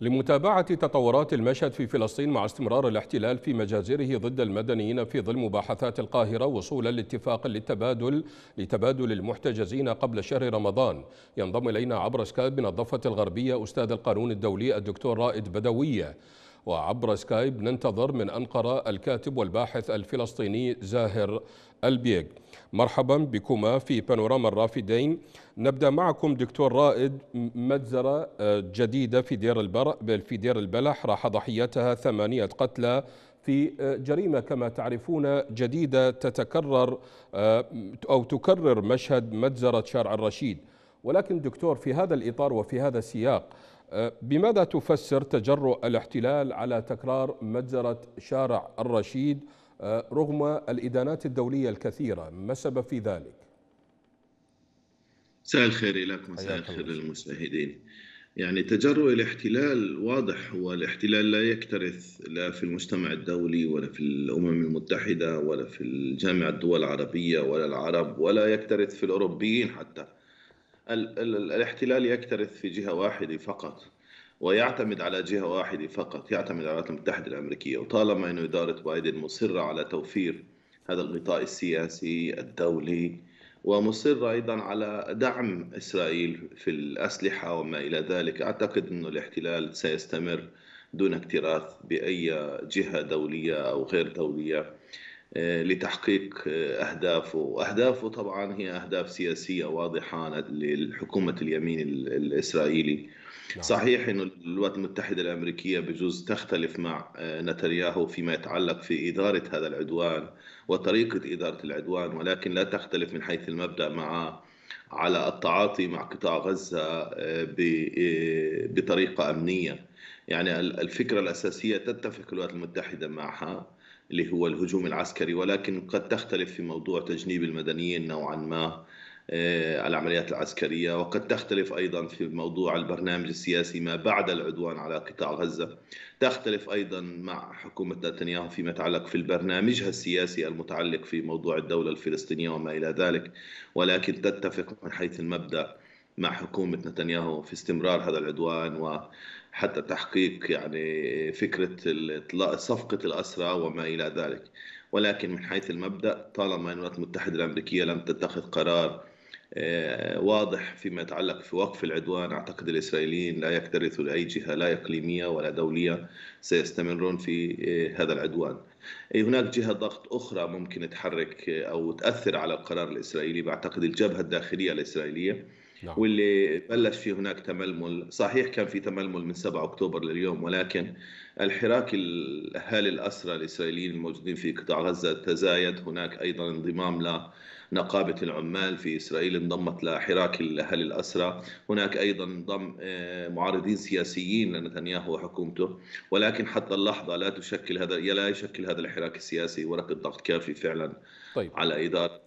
لمتابعة تطورات المشهد في فلسطين مع استمرار الاحتلال في مجازره ضد المدنيين في ظل مباحثات القاهرة وصولا لاتفاق لتبادل المحتجزين قبل شهر رمضان. ينضم إلينا عبر سكايب من الضفة الغربية أستاذ القانون الدولي الدكتور رائد بدوية، وعبر سكايب ننتظر من أنقرة الكاتب والباحث الفلسطيني زاهر البيغ. مرحبا بكما في بانوراما الرافدين. نبدأ معكم دكتور رائد. مجزرة جديدة في دير البلح راح ضحيتها 8 قتلى في جريمة كما تعرفون جديدة تتكرر أو تكرر مشهد مجزرة شارع الرشيد. ولكن دكتور، في هذا الإطار وفي هذا السياق، بماذا تفسر تجرؤ الاحتلال على تكرار مجزرة شارع الرشيد رغم الإدانات الدولية الكثيرة؟ ما السبب في ذلك؟ مساء الخير لكم، مساء الخير للمشاهدين. يعني تجرؤ الاحتلال واضح، والاحتلال لا يكترث لا في المجتمع الدولي ولا في الأمم المتحدة ولا في الجامعة الدول العربية ولا العرب، ولا يكترث في الأوروبيين حتى. الاحتلال يكترث في جهة واحدة فقط، ويعتمد على جهة واحدة فقط، يعتمد على الولايات المتحدة الأمريكية. وطالما أنه إدارة بايدن مصرة على توفير هذا الغطاء السياسي الدولي، ومصرة أيضا على دعم إسرائيل في الأسلحة وما إلى ذلك، أعتقد أن الاحتلال سيستمر دون اكتراث بأي جهة دولية أو غير دولية لتحقيق أهدافه. أهدافه طبعا هي أهداف سياسية واضحة للحكومة اليمين الإسرائيلي. صحيح أن الولايات المتحدة الأمريكية بجوز تختلف مع نتنياهو فيما يتعلق في إدارة هذا العدوان وطريقة إدارة العدوان، ولكن لا تختلف من حيث المبدأ معه على التعاطي مع قطاع غزة بطريقة أمنية. يعني الفكرة الأساسية تتفق الولايات المتحدة معها اللي هو الهجوم العسكري، ولكن قد تختلف في موضوع تجنيب المدنيين نوعا ما العمليات العسكرية، وقد تختلف أيضا في موضوع البرنامج السياسي ما بعد العدوان على قطاع غزة. تختلف أيضا مع حكومة نتنياهو فيما يتعلق في برنامجها السياسي المتعلق في موضوع الدولة الفلسطينية وما إلى ذلك، ولكن تتفق من حيث المبدأ مع حكومة نتنياهو في استمرار هذا العدوان، وحتى تحقيق يعني فكرة صفقة الأسرى وما إلى ذلك. ولكن من حيث المبدأ طالما الولايات المتحدة الأمريكية لم تتخذ قرار واضح فيما يتعلق في وقف العدوان، أعتقد الإسرائيليين لا يكترثوا لأي جهة لا إقليمية ولا دولية، سيستمرون في هذا العدوان. هناك جهة ضغط أخرى ممكن تحرك أو تأثر على القرار الإسرائيلي، بعتقد الجبهة الداخلية الإسرائيلية، واللي بلش في هناك تململ. صحيح كان في تململ من 7 أكتوبر لليوم، ولكن الحراك الأهالي الأسرى الإسرائيليين الموجودين في قطاع غزة تزايد. هناك أيضا انضمام لنقابة العمال في إسرائيل، انضمت لحراك الأهالي الأسرى. هناك أيضا انضم معارضين سياسيين لنتنياهو وحكومته، ولكن حتى اللحظة لا يشكل هذا الحراك السياسي ورقة ضغط كافي فعلا على إدارة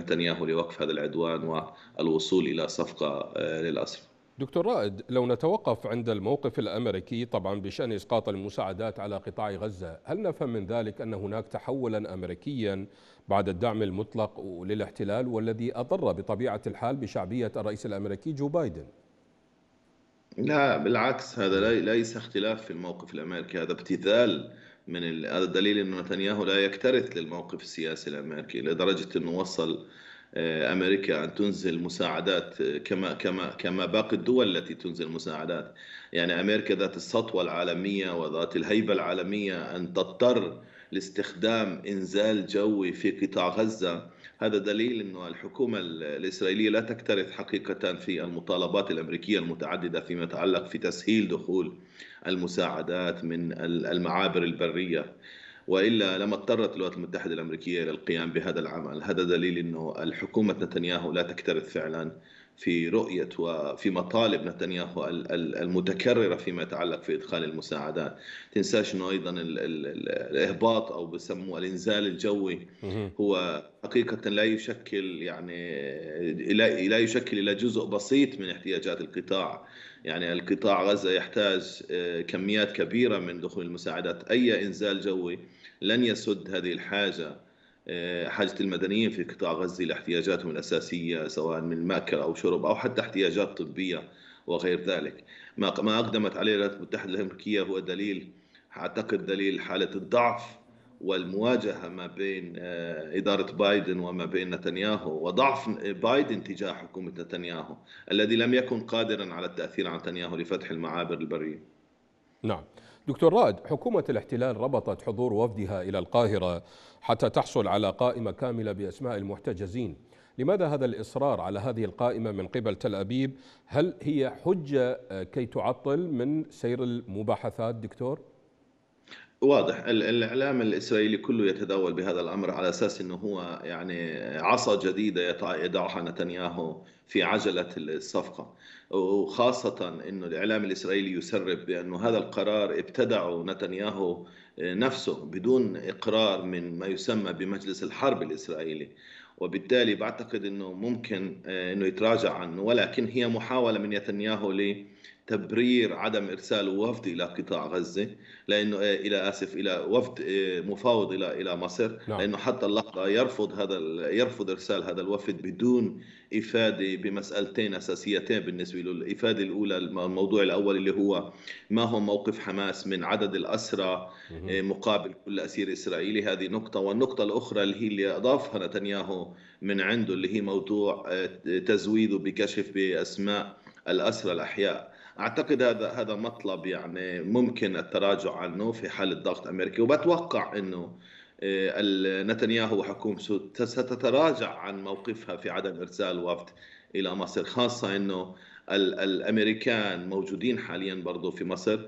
نتنياهو لوقف هذا العدوان والوصول إلى صفقة للأسرى. دكتور رائد، لو نتوقف عند الموقف الأمريكي طبعا بشأن إسقاط المساعدات على قطاع غزة، هل نفهم من ذلك أن هناك تحولا أمريكيا بعد الدعم المطلق للاحتلال والذي أضر بطبيعة الحال بشعبية الرئيس الأمريكي جو بايدن؟ لا، بالعكس، هذا ليس اختلاف في الموقف الأمريكي، هذا ابتذال. هذا دليل أن نتنياهو لا يكترث للموقف السياسي الأمريكي لدرجة أنه وصل أمريكا أن تنزل مساعدات كما باقي الدول التي تنزل مساعدات. يعني أمريكا ذات السطوة العالمية وذات الهيبة العالمية أن تضطر لاستخدام إنزال جوي في قطاع غزة، هذا دليل أن الحكومة الإسرائيلية لا تكترث حقيقة في المطالبات الأمريكية المتعددة فيما يتعلق في تسهيل دخول المساعدات من المعابر البرية. وإلا لما اضطرت الولايات المتحدة الأمريكية إلى القيام بهذا العمل، هذا دليل أنه الحكومة نتنياهو لا تكترث فعلا في رؤية وفي مطالب نتنياهو المتكررة فيما يتعلق في إدخال المساعدات. تنساش أنه أيضا الإهباط أو بسموه الإنزال الجوي هو حقيقة لا يشكل إلا جزء بسيط من احتياجات القطاع. يعني القطاع غزة يحتاج كميات كبيرة من دخول المساعدات، أي إنزال جوي لن يسد هذه حاجة المدنيين في قطاع غزة لاحتياجاتهم الأساسية، سواء من مأكل أو شرب أو حتى احتياجات طبية وغير ذلك. ما أقدمت عليه الولايات المتحدة الأمريكية هو دليل، أعتقد دليل حالة الضعف والمواجهة ما بين إدارة بايدن وما بين نتنياهو، وضعف بايدن تجاه حكومة نتنياهو الذي لم يكن قادرا على التأثير على نتنياهو لفتح المعابر البرية. نعم دكتور رائد، حكومة الاحتلال ربطت حضور وفدها إلى القاهرة حتى تحصل على قائمة كاملة بأسماء المحتجزين، لماذا هذا الإصرار على هذه القائمة من قبل تل أبيب؟ هل هي حجة كي تعطل من سير المباحثات دكتور؟ واضح الإعلام الإسرائيلي كله يتداول بهذا الأمر على أساس أنه هو يعني عصا جديدة يضعها نتنياهو في عجلة الصفقة، وخاصة أنه الإعلام الإسرائيلي يسرب بأنه هذا القرار ابتدعه نتنياهو نفسه بدون إقرار من ما يسمى بمجلس الحرب الإسرائيلي، وبالتالي بعتقد أنه ممكن أنه يتراجع عنه، ولكن هي محاولة من نتنياهو تبرير عدم إرسال وفد إلى قطاع غزة، لأنه إلى وفد مفاوض إلى مصر، لأنه حتى اللحظة يرفض إرسال هذا الوفد بدون إفادة بمسألتين أساسيتين بالنسبة له. الإفادة الأولى، الموضوع الأول اللي هو ما هو موقف حماس من عدد الأسرى مقابل كل أسير إسرائيلي، هذه نقطة، والنقطة الأخرى اللي هي اللي أضافها نتنياهو من عنده اللي هي موضوع تزويده بكشف بأسماء الأسرى الأحياء. أعتقد هذا مطلب يعني ممكن التراجع عنه في حالة ضغط أمريكي، وبتوقع أنه نتنياهو وحكومته ستتراجع عن موقفها في عدم إرسال وفد إلى مصر، خاصة أنه الأمريكان موجودين حاليا برضو في مصر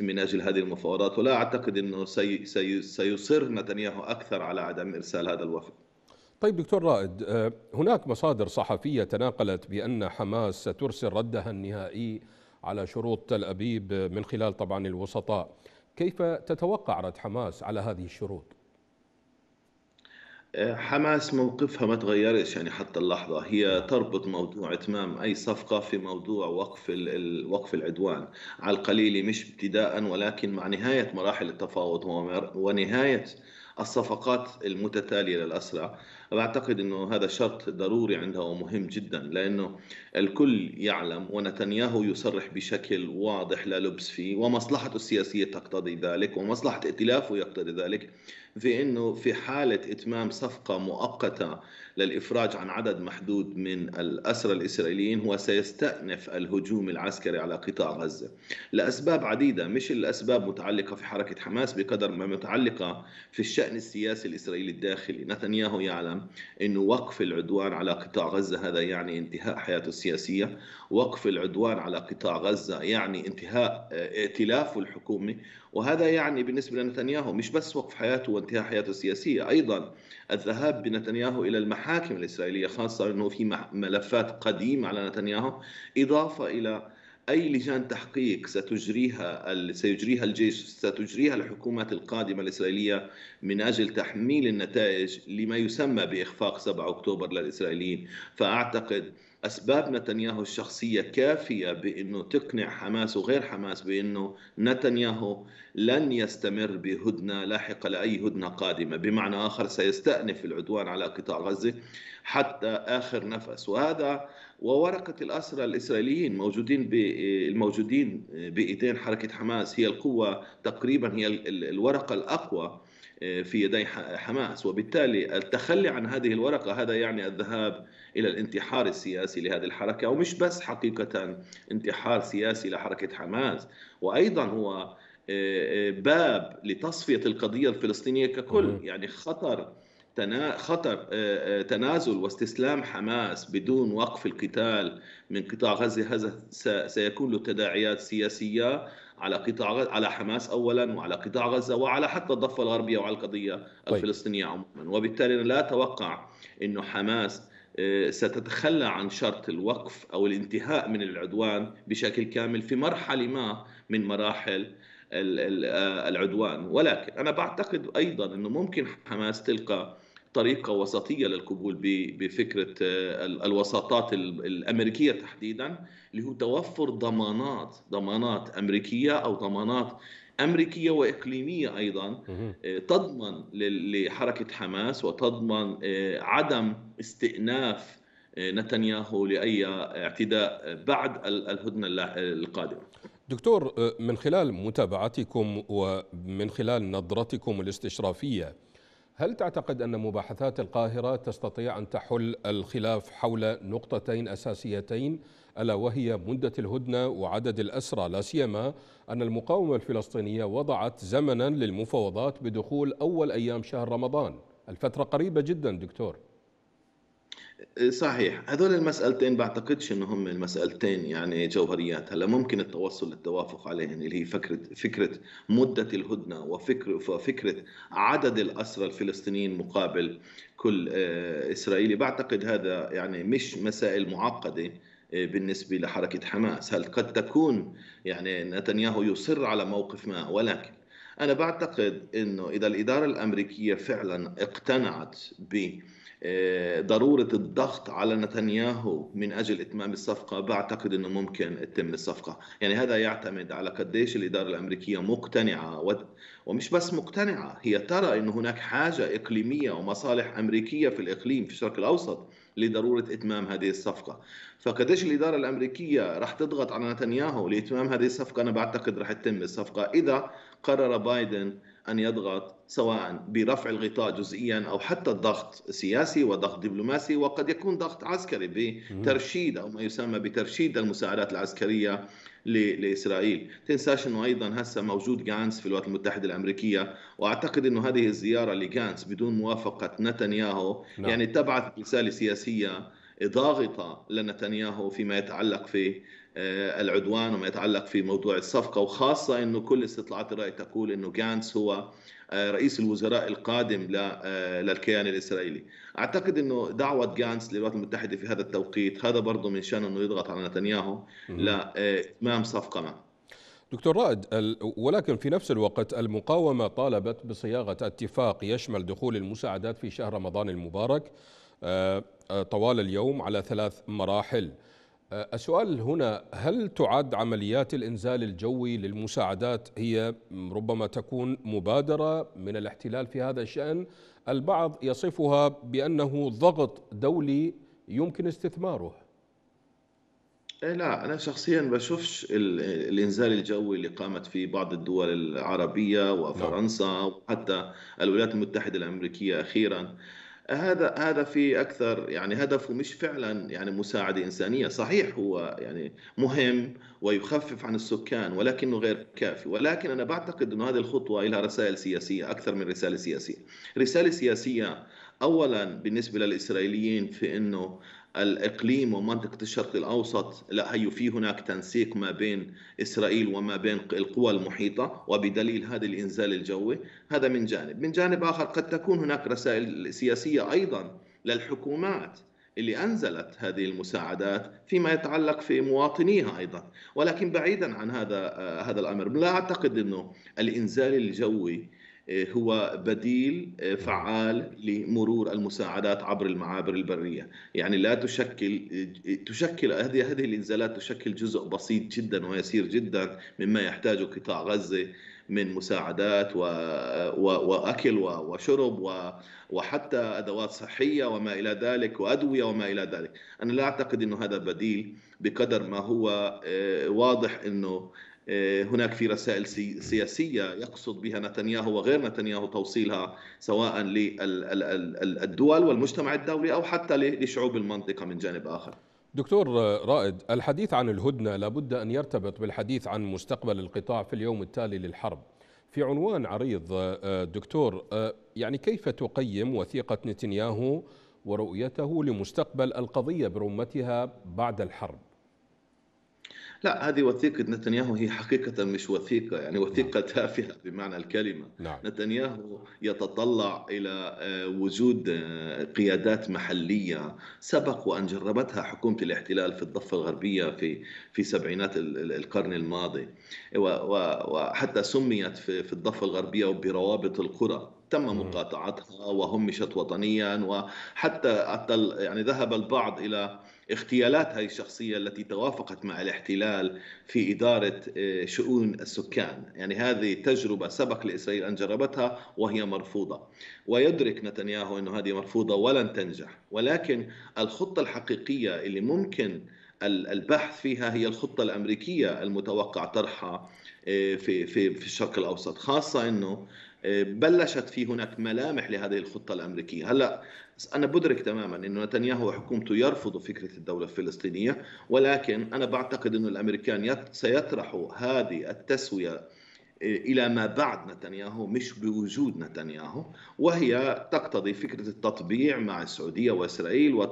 من أجل هذه المفاوضات، ولا أعتقد أنه سيصر نتنياهو أكثر على عدم إرسال هذا الوفد. طيب دكتور رائد، هناك مصادر صحفية تناقلت بأن حماس سترسل ردها النهائي على شروط تل أبيب من خلال طبعا الوسطاء، كيف تتوقع رد حماس على هذه الشروط؟ حماس موقفها ما تغيرش يعني حتى اللحظة، هي تربط موضوع إتمام أي صفقة في موضوع وقف العدوان على القليل، مش ابتداء ولكن مع نهاية مراحل التفاوض ونهاية الصفقات المتتالية للأسرى. أعتقد أنه هذا شرط ضروري عندها ومهم جدا، لأنه الكل يعلم ونتنياهو يصرح بشكل واضح لا لبس فيه، ومصلحته السياسية تقتضي ذلك ومصلحة ائتلافه يقتضي ذلك، في أنه في حالة إتمام صفقة مؤقتة للإفراج عن عدد محدود من الأسرى الإسرائيليين هو سيستأنف الهجوم العسكري على قطاع غزة لأسباب عديدة، مش الأسباب متعلقة في حركة حماس بقدر ما متعلقة في الشأن السياسي الإسرائيلي الداخلي. نتنياهو يعلم أنه وقف العدوان على قطاع غزة هذا يعني انتهاء حياته السياسية، وقف العدوان على قطاع غزة يعني انتهاء ائتلافه الحكومي، وهذا يعني بالنسبة لنتنياهو مش بس وقف حياته وانتهاء حياته السياسية، أيضا الذهاب بنتنياهو إلى المحاكم الإسرائيلية، خاصة أنه في ملفات قديمة على نتنياهو، إضافة إلى أي لجان تحقيق سيجريها الجيش، ستجريها الحكومات القادمة الإسرائيلية من أجل تحميل النتائج لما يسمى بإخفاق 7 أكتوبر للإسرائيليين. فأعتقد أسباب نتنياهو الشخصية كافية بأنه تقنع حماس وغير حماس بأنه نتنياهو لن يستمر بهدنة لاحقة لأي هدنة قادمة، بمعنى آخر سيستأنف العدوان على قطاع غزة حتى آخر نفس. وهذا وورقة الأسرى الإسرائيليين الموجودين بإيدين حركة حماس هي القوة تقريبا، هي الورقة الأقوى في يدي حماس، وبالتالي التخلي عن هذه الورقة هذا يعني الذهاب إلى الانتحار السياسي لهذه الحركة، ومش بس حقيقة انتحار سياسي لحركة حماس، وأيضا هو باب لتصفية القضية الفلسطينية ككل، يعني خطر تنازل واستسلام حماس بدون وقف القتال من قطاع غزة، هذا سيكون له تداعيات سياسية على حماس أولا وعلى قطاع غزة وعلى حتى الضفة الغربية وعلى القضية الفلسطينية عموما. وبالتالي لا أتوقع أنه حماس ستتخلى عن شرط الوقف أو الانتهاء من العدوان بشكل كامل في مرحلة ما من مراحل العدوان، ولكن أنا بعتقد أيضا أنه ممكن حماس تلقى طريقة وسطية للقبول بفكرة الوساطات الأمريكية تحديدا، اللي هو توفر ضمانات أمريكية أو ضمانات أمريكية وإقليمية أيضا تضمن لحركة حماس وتضمن عدم استئناف نتنياهو لأي اعتداء بعد الهدنة القادمة. دكتور، من خلال متابعتكم ومن خلال نظرتكم الاستشرافية، هل تعتقد أن مباحثات القاهرة تستطيع أن تحل الخلاف حول نقطتين أساسيتين، ألا وهي مدة الهدنة وعدد الأسرى، لا سيما أن المقاومة الفلسطينية وضعت زمنا للمفاوضات بدخول أول أيام شهر رمضان، الفترة قريبة جدا دكتور؟ صحيح، هذول المسألتين بعتقدش انهم المسألتين يعني جوهريات. هلا ممكن التوصل للتوافق عليهن، اللي هي فكرة مدة الهدنة وفكرة عدد الأسرى الفلسطينيين مقابل كل إسرائيلي. بعتقد هذا يعني مش مسائل معقدة بالنسبة لحركة حماس. هل قد تكون يعني نتنياهو يصر على موقف ما، ولكن أنا بعتقد أنه إذا الإدارة الأمريكية فعلا اقتنعت بضرورة الضغط على نتنياهو من أجل إتمام الصفقة، بعتقد أنه ممكن تتم الصفقة. يعني هذا يعتمد على قديش الإدارة الأمريكية مقتنعة، ومش بس مقتنعة، هي ترى أن هناك حاجة إقليمية ومصالح أمريكية في الإقليم في الشرق الأوسط لضرورة إتمام هذه الصفقة. فقديش الإدارة الأمريكية راح تضغط على نتنياهو لإتمام هذه الصفقة، أنا بعتقد راح تتم الصفقة إذا قرر بايدن أن يضغط سواء برفع الغطاء جزئيا أو حتى ضغط سياسي وضغط دبلوماسي، وقد يكون ضغط عسكري بترشيد أو ما يسمى بترشيد المساعدات العسكرية لإسرائيل. تنساش أنه أيضا هسه موجود جانس في الولايات المتحدة الأمريكية، وأعتقد أنه هذه الزيارة لجانس بدون موافقة نتنياهو يعني تبعث رسالة سياسية ضاغطة لنتنياهو فيما يتعلق في العدوان وما يتعلق في موضوع الصفقة، وخاصة أنه كل استطلاعات الرأي تقول أنه جانس هو رئيس الوزراء القادم للكيان الإسرائيلي. أعتقد أنه دعوة جانس للولايات المتحدة في هذا التوقيت هذا برضه من شأنه أنه يضغط على نتنياهو لإتمام صفقة معه. دكتور رائد، ولكن في نفس الوقت المقاومة طالبت بصياغة اتفاق يشمل دخول المساعدات في شهر رمضان المبارك طوال اليوم على 3 مراحل. السؤال هنا، هل تعد عمليات الإنزال الجوي للمساعدات هي ربما تكون مبادرة من الاحتلال في هذا الشأن؟ البعض يصفها بأنه ضغط دولي يمكن استثماره. لا، أنا شخصيا بشوفش الإنزال الجوي اللي قامت فيه بعض الدول العربية وفرنسا وحتى الولايات المتحدة الأمريكية أخيرا، هذا في أكثر يعني هدفه مش فعلا يعني مساعدة إنسانية. صحيح هو يعني مهم ويخفف عن السكان، ولكنه غير كافي. ولكن أنا بعتقد أن هذه الخطوة لها رسائل سياسية أكثر من رسالة سياسية. رسالة سياسية أولا بالنسبة للإسرائيليين في أنه الإقليم ومنطقة الشرق الأوسط، لا، هي في هناك تنسيق ما بين إسرائيل وما بين القوى المحيطة، وبدليل هذا الإنزال الجوي. هذا من جانب. من جانب آخر قد تكون هناك رسائل سياسية أيضا للحكومات اللي أنزلت هذه المساعدات فيما يتعلق في مواطنيها أيضا. ولكن بعيدا عن هذا الأمر، لا أعتقد أنه الإنزال الجوي هو بديل فعال لمرور المساعدات عبر المعابر البرية. يعني لا تشكل هذه الإنزالات تشكل جزء بسيط جدا ويسير جدا مما يحتاجه قطاع غزة من مساعدات وأكل وشرب وحتى أدوات صحية وما إلى ذلك وأدوية وما إلى ذلك. أنا لا أعتقد أنه هذا بديل بقدر ما هو واضح أنه هناك في رسائل سياسية يقصد بها نتنياهو وغير نتنياهو توصيلها سواء للدول والمجتمع الدولي أو حتى لشعوب المنطقة من جانب آخر. دكتور رائد، الحديث عن الهدنة لابد أن يرتبط بالحديث عن مستقبل القطاع في اليوم التالي للحرب. في عنوان عريض دكتور، يعني كيف تقيم وثيقة نتنياهو ورؤيته لمستقبل القضية برمتها بعد الحرب؟ لا، هذه وثيقة نتنياهو هي حقيقة مش وثيقة، يعني وثيقة تافهة بمعنى الكلمة. نتنياهو يتطلع إلى وجود قيادات محلية سبق وأن جربتها حكومة الاحتلال في الضفة الغربية في سبعينات القرن الماضي، وحتى سميت في الضفة الغربية بروابط القرى، تم مقاطعتها وهمشت وطنيا، وحتى يعني ذهب البعض إلى اغتيالات هذه الشخصية التي توافقت مع الاحتلال في إدارة شؤون السكان. يعني هذه تجربة سبق لإسرائيل أن جربتها وهي مرفوضة، ويدرك نتنياهو أنه هذه مرفوضة ولن تنجح. ولكن الخطة الحقيقية اللي ممكن البحث فيها هي الخطة الأمريكية المتوقع طرحها في الشرق الأوسط، خاصة أنه بلشت في هناك ملامح لهذه الخطة الأمريكية. هلأ أنا بدرك تماما أن نتنياهو وحكومته يرفضوا فكرة الدولة الفلسطينية، ولكن أنا بعتقد أن الأمريكان سيطرحوا هذه التسوية إلى ما بعد نتنياهو مش بوجود نتنياهو، وهي تقتضي فكرة التطبيع مع السعودية وإسرائيل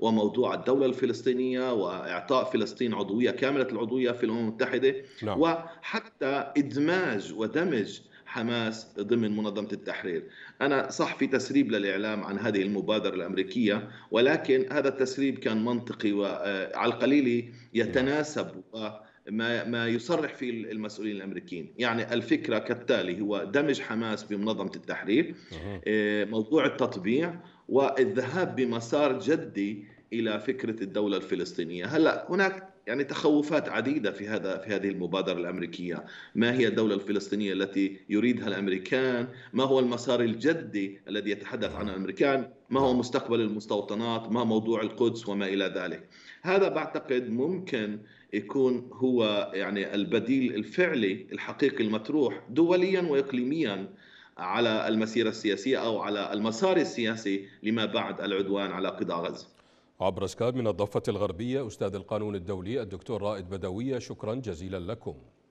وموضوع الدولة الفلسطينية وإعطاء فلسطين عضوية كاملة العضوية في الأمم المتحدة، لا. وحتى إدماج ودمج حماس ضمن منظمة التحرير. أنا صح في تسريب للإعلام عن هذه المبادرة الأمريكية، ولكن هذا التسريب كان منطقي وعلى القليل يتناسب ما يصرح فيه المسؤولين الأمريكيين. يعني الفكرة كالتالي: هو دمج حماس بمنظمة التحرير، موضوع التطبيع، والذهاب بمسار جدي إلى فكرة الدولة الفلسطينية. هلأ هناك يعني تخوفات عديدة في هذه المبادرة الأمريكية. ما هي الدولة الفلسطينية التي يريدها الأمريكان؟ ما هو المسار الجدي الذي يتحدث عنه الأمريكان؟ ما هو مستقبل المستوطنات؟ ما موضوع القدس وما إلى ذلك؟ هذا بعتقد ممكن يكون هو يعني البديل الفعلي الحقيقي المطروح دوليا وإقليميا على المسيرة السياسية أو على المسار السياسي لما بعد العدوان على قطاع غزة. عبر سكايب من الضفة الغربية أستاذ القانون الدولي الدكتور رائد بدوية، شكرا جزيلا لكم.